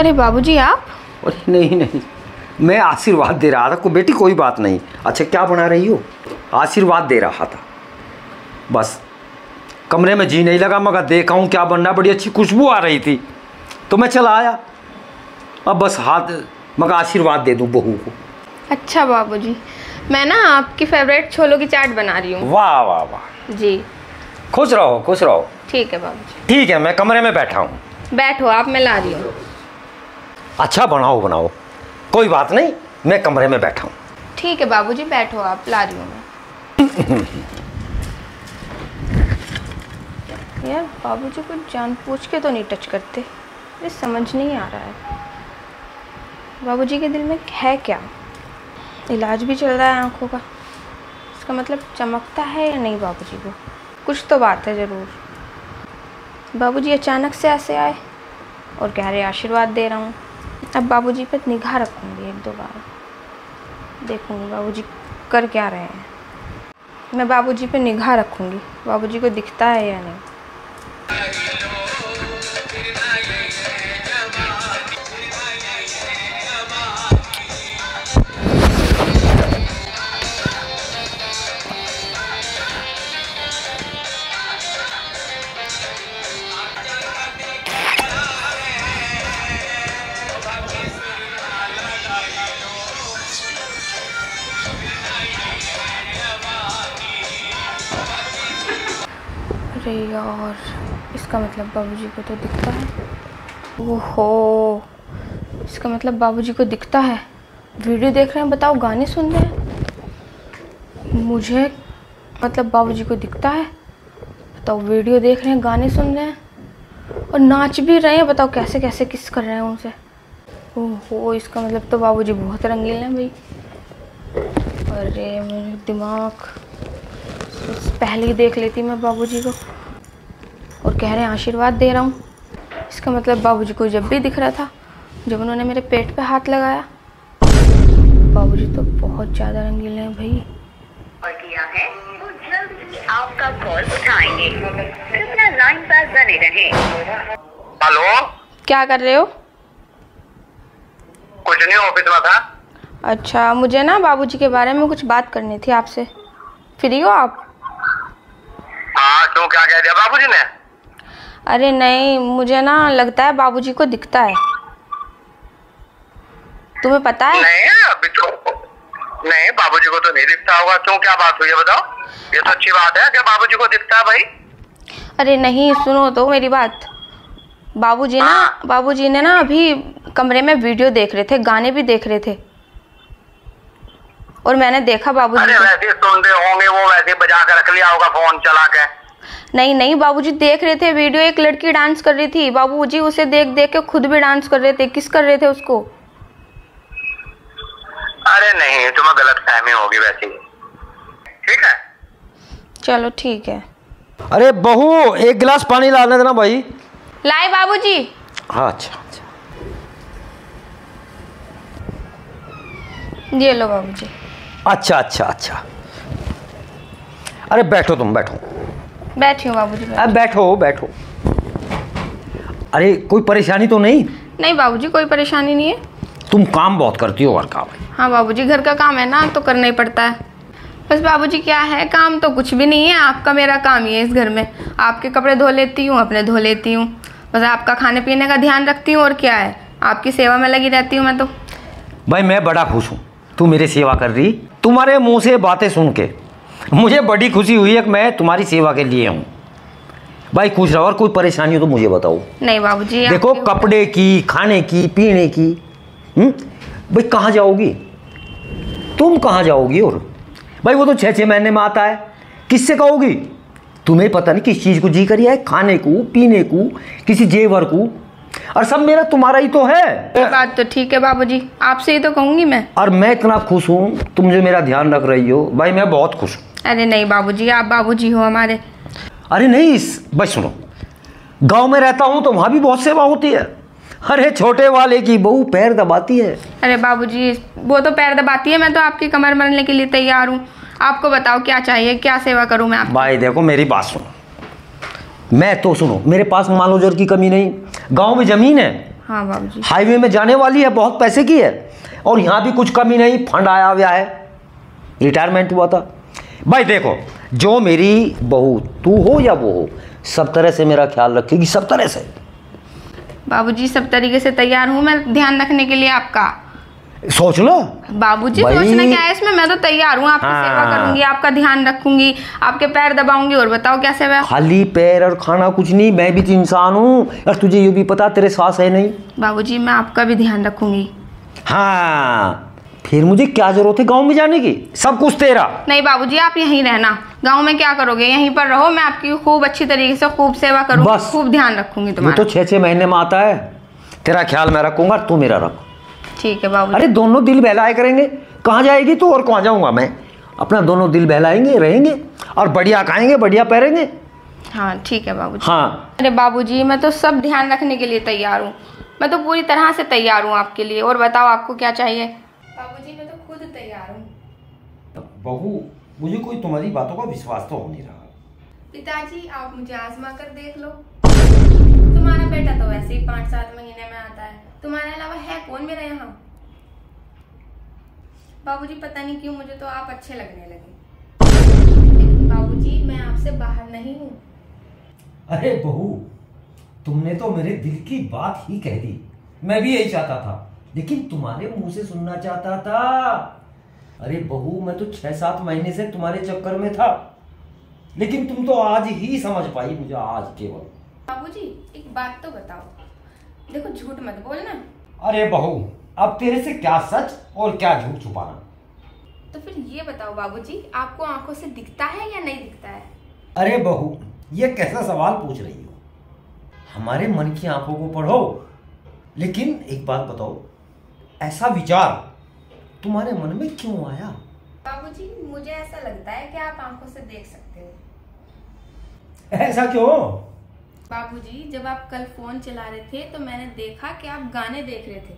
अरे बाबूजी आप? अरे नहीं नहीं, मैं आशीर्वाद दे रहा था। बेटी कोई बात नहीं। अच्छा क्या बना रही हो? आशीर्वाद दे रहा था बस। कमरे में जी नहीं लगा, मगर देखा हूँ क्या बनना, बड़ी अच्छी खुशबू आ रही थी तो मैं चला आया। अब बस हाथ मगर आशीर्वाद दे दूँ बहू को। अच्छा बाबूजी, मैं ना आपकी फेवरेट छोलों की चाट बना रही हूँ। वाह वाह वाह जी, खुश रहो खुश रहो। ठीक है बाबूजी। ठीक है, मैं कमरे में बैठा हूँ। बैठो आप, मैं ला रही हूँ। अच्छा बनाओ बनाओ, कोई बात नहीं, मैं कमरे में बैठा हूँ। ठीक है बाबूजी, बैठो आप, ला रही हूँ मैं। यार बाबूजी कुछ जानबूझ के तो नहीं टच करते, मुझे समझ नहीं आ रहा है बाबूजी के दिल में है क्या। इलाज भी चल रहा है आँखों का, इसका मतलब चमकता है या नहीं बाबूजी को, कुछ तो बात है ज़रूर। बाबूजी अचानक से ऐसे आए और कह रहे आशीर्वाद दे रहा हूँ। अब बाबूजी पर निगाह रखूँगी, एक दो बार देखूँगी बाबूजी कर क्या रहे हैं। मैं बाबूजी पर निगाह रखूँगी, बाबूजी को दिखता है या नहीं। और इसका मतलब बाबूजी को तो दिखता है। ओहो, इसका मतलब बाबूजी को दिखता है। वीडियो देख रहे हैं, बताओ गाने सुन रहे हैं, मुझे मतलब बाबूजी को दिखता है। बताओ वीडियो देख रहे हैं, गाने सुन रहे हैं और नाच भी रहे हैं। बताओ कैसे कैसे किस कर रहे हैं उनसे। ओहो, इसका मतलब तो बाबूजी बहुत रंगीले हैं भाई। अरे मेरे दिमाग, पहले ही देख लेती मैं बाबूजी को और कह रहे हैं आशीर्वाद दे रहा हूँ। इसका मतलब बाबूजी को जब भी दिख रहा था, जब उन्होंने मेरे पेट पे हाथ लगाया। बाबूजी तो बहुत ज़्यादा रंगीले हैं भाई। और किया है वो जल्द ही आपका कॉल उठाएंगे, कृपया लाइन पर बने रहें। हेलो, क्या कर रहे हो? कुछ नहीं, ऑफिस में था। अच्छा, मुझे ना बाबूजी के बारे में कुछ बात करनी थी आपसे, फ्री हो आप? हाँ, क्यों, क्या कह दिया बाबूजी ने? अरे नहीं, मुझे ना लगता है बाबूजी को दिखता है, तुम्हें पता है? नहीं, अभी तो नहीं, बाबूजी को तो नहीं दिखता होगा। क्यों, क्या बात हुई है बताओ? ये तो अच्छी बात है कि बाबूजी को दिखता है भाई। अरे नहीं, सुनो तो मेरी बात। बाबूजी ना, बाबूजी ने ना अभी कमरे में वीडियो देख रहे थे, गाने भी देख रहे थे और मैंने देखा बाबूजी। अरे वैसे सुनते होंगे वो, वैसे बजा के रख लिया होगा फोन चला के। नहीं नहीं, बाबूजी देख रहे थे वीडियो, एक लड़की डांस कर रही थी, बाबूजी उसे देख देख के खुद भी डांस कर रहे थे, किस कर रहे थे उसको। अरे नहीं, तुम्हें गलत फहमी होगी वैसे। ठीक है, चलो ठीक है। अरे बहू, एक गिलास पानी लाने देना भाई। लाए बाबूजी। हाँ अच्छा, ये लो बाबूजी। अच्छा अच्छा अच्छा, अरे बैठो तुम, बैठो। बैठी हूँ बाबूजी। अब बैठो बैठो। अरे कोई परेशानी तो नहीं? नहीं बाबूजी, कोई परेशानी नहीं है। तुम काम बहुत करती हो, और काम है। हाँ बाबूजी, घर का काम है ना तो करना ही पड़ता है। बस बाबूजी क्या है, काम तो कुछ भी नहीं है, आपका मेरा काम ही है इस घर में। आपके कपड़े धो लेती हूँ, अपने धो लेती हूँ, बस आपका खाने पीने का ध्यान रखती हूँ और क्या है, आपकी सेवा में लगी रहती हूँ मैं तो। भाई मैं बड़ा खुश हूँ, तू मेरी सेवा कर रही। तुम्हारे मुंह से बातें सुन के मुझे बड़ी खुशी हुई है कि मैं तुम्हारी सेवा के लिए हूँ भाई। खुश रहो, और कोई परेशानी हो तो मुझे बताओ। नहीं बाबूजी, देखो कपड़े की, खाने की, पीने की, भाई कहाँ जाओगी तुम, कहाँ जाओगी? और भाई वो तो 6-6 महीने में आता है, किससे कहोगी? तुम्हें पता नहीं किस चीज़ को जी करी है, खाने को, पीने को, किसी जेवर को, और सब मेरा तुम्हारा ही तो है। ये बात तो ठीक है बाबूजी, आपसे ही तो कहूंगी मैं। और मैं इतना खुश हूँ, तुम जो मेरा ध्यान रख रही हो, भाई मैं बहुत खुश हूँ। अरे नहीं बाबूजी, आप बाबूजी हो हमारे। अरे नहीं, भाई सुनो, गांव में रहता हूँ तो वहाँ भी बहुत सेवा होती है। अरे छोटे वाले की बहू पैर दबाती है। अरे बाबूजी, वो तो पैर दबाती है, मैं तो आपकी कमर मरने के लिए तैयार हूँ। आपको बताओ क्या चाहिए, क्या सेवा करूँ मैं? भाई देखो मेरी बात सुनो, मैं तो सुनो, मेरे पास माल औजार की कमी नहीं, गांव में ज़मीन है, हाँ बाबू जी, हाईवे में जाने वाली है, बहुत पैसे की है। और यहाँ भी कुछ कमी नहीं, फंड आया हुआ है, रिटायरमेंट हुआ था। भाई देखो, जो मेरी बहू तू हो या वो हो, सब तरह से मेरा ख्याल रखेगी, सब तरह से। बाबूजी सब तरीके से तैयार हूँ मैं ध्यान रखने के लिए आपका। सोच लो बाबूजी, सोचना क्या है इसमें, मैं तो तैयार हूँ, आपकी सेवा करूंगी, आपका ध्यान रखूंगी, आपके पैर दबाऊंगी। और बताओ क्या सेवा? खाली पैर और खाना कुछ नहीं, मैं भी तो इंसान हूँ। और तुझे ये भी पता तेरे सास है नहीं। बाबूजी मैं आपका भी ध्यान रखूंगी। हाँ, फिर मुझे क्या जरूरत है गाँव में जाने की, सब कुछ तेरा। नहीं बाबूजी, आप यहीं रहना, गाँव में क्या करोगे, यहीं पर रहो। मैं आपकी खूब अच्छी तरीके से खूब सेवा करूंगी, खूब ध्यान रखूंगी तुम्हारा। तो 6-6 महीने में आता है, तेरा ख्याल मैं रखूंगा, तू मेरा रख। ठीक है बाबू। अरे दोनों दिल बहलाए करेंगे, कहाँ जाएगी तू और कहाँ जाऊँगा मैं, अपना दोनों दिल बहलाएंगे, रहेंगे और बढ़िया खाएंगे, बढ़िया पहरेंगे। हाँ ठीक है बाबू। हाँ अरे बाबूजी, मैं तो सब ध्यान रखने के लिए तैयार हूँ, मैं तो पूरी तरह से तैयार हूँ आपके लिए। और बताओ आपको क्या चाहिए? बाबूजी मैं तो खुद तैयार हूँ। बहू मुझे कोई तुम्हारी बातों का विश्वास तो हो नहीं रहा। पिताजी आप मुझे आजमा कर देख लो, तुम्हारा बेटा तो वैसे ही 5-7 महीने में आता है, तुम्हारे अलावा है कौन मेरे यहाँ? बाबूजी पता नहीं क्यों मुझे तो आप अच्छे लगने लगे, लेकिन बाबूजी मैं आपसे बाहर नहीं हूँ। अरे बहू तुमने तो मेरे दिल की बात ही कह दी, मैं भी यही चाहता था, लेकिन तुम्हारे मुंह से सुनना चाहता था। अरे बहू मैं तो 6-7 महीने से तुम्हारे चक्कर में था, लेकिन तुम तो आज ही समझ पाई मुझे, आज केवल। बाबूजी एक बात तो बताओ, देखो झूठ मत बोलना। अरे बहू अब तेरे से क्या सच और क्या झूठ छुपाना। तो फिर ये बताओ बाबूजी, आपको आंखों से दिखता है या नहीं दिखता है? अरे बहू ये कैसा सवाल पूछ रही हो, हमारे मन की आंखों को पढ़ो। लेकिन एक बात बताओ, ऐसा विचार तुम्हारे मन में क्यों आया? बाबूजी मुझे ऐसा लगता है कि आप आंखों से देख सकते हो। ऐसा क्यों? बाबूजी जब आप कल फोन चला रहे थे तो मैंने देखा कि आप गाने देख रहे थे,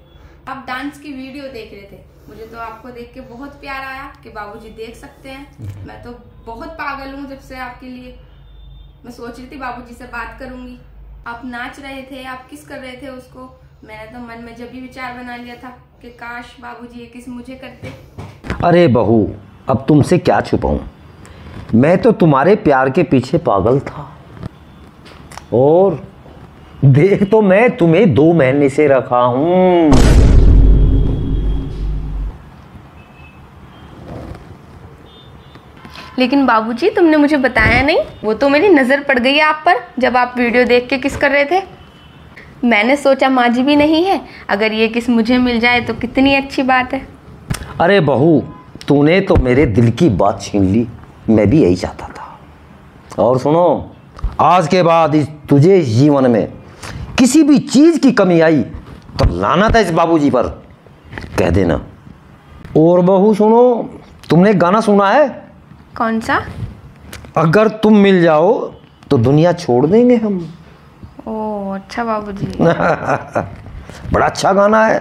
आप डांस की वीडियो देख रहे थे। मुझे तो आपको देख के बहुत प्यार आया कि बाबूजी देख सकते हैं। मैं तो बहुत पागल हूँ जब से आपके लिए। मैं सोच रही थी बाबूजी से बात करूंगी। आप नाच रहे थे, आप किस कर रहे थे उसको, मैंने तो मन में जब भी विचार बना लिया था कि काश बाबूजी ये किस मुझे करते। अरे बहू अब तुमसे क्या छुपाऊं, मैं तो तुम्हारे प्यार के पीछे पागल था। और देख तो मैं तुम्हें 2 महीने से रखा हूं। लेकिन बाबूजी तुमने मुझे बताया नहीं, वो तो मेरी नजर पड़ गई आप पर जब आप वीडियो देख के किस कर रहे थे। मैंने सोचा माँ जी भी नहीं है, अगर ये किस मुझे मिल जाए तो कितनी अच्छी बात है। अरे बहू तूने तो मेरे दिल की बात छीन ली, मैं भी यही चाहता था। और सुनो, आज के बाद तुझे जीवन में किसी भी चीज़ की कमी आई तो लानत है इस बाबूजी पर, कह देना। और बहू सुनो, तुमने गाना सुना है? कौन सा? अगर तुम मिल जाओ तो दुनिया छोड़ देंगे हम। ओ अच्छा बाबूजी। बड़ा अच्छा गाना है,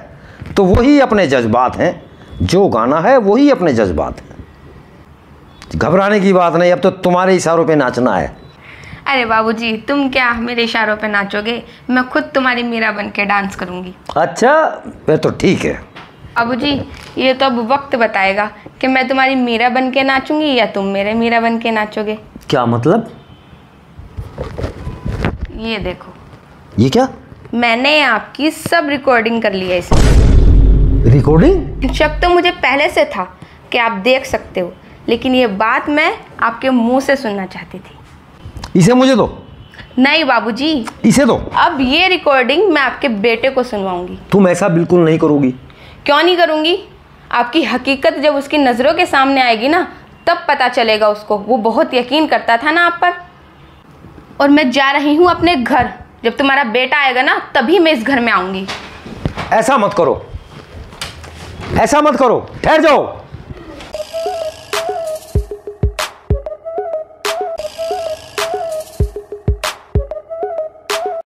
तो वही अपने जज्बात हैं, जो गाना है वही अपने जज्बात हैं। घबराने की बात नहीं, अब तो तुम्हारे इशारों पे नाचना है। अरे बाबूजी तुम क्या मेरे इशारों पे नाचोगे, मैं खुद तुम्हारी मीरा बन के डांस करूंगी। अच्छा फिर तो ठीक है। बाबूजी ये तो अब वक्त बताएगा कि मैं तुम्हारी मीरा बन के नाचूंगी या तुम मेरे मीरा बन के नाचोगे। क्या मतलब? ये देखो। ये क्या? मैंने आपकी सब रिकॉर्डिंग कर ली है। इसमें रिकॉर्डिंग? शक तो मुझे पहले से था कि आप देख सकते हो, लेकिन ये बात मैं आपके मुँह से सुनना चाहती थी। इसे मुझे दो। नहीं बाबूजी इसे दो। अब ये रिकॉर्डिंग मैं आपके बेटे को सुनवाऊंगी। तुम ऐसा बिल्कुल नहीं करोगी। क्यों नहीं करूंगी? आपकी हकीकत जब उसकी नज़रों के सामने आएगी ना, तब पता चलेगा उसको। वो बहुत यकीन करता था ना आप पर। और मैं जा रही हूँ अपने घर, जब तुम्हारा बेटा आएगा ना तभी मैं इस घर में आऊँगी। ऐसा मत करो, ऐसा मत करो, ठहर जाओ।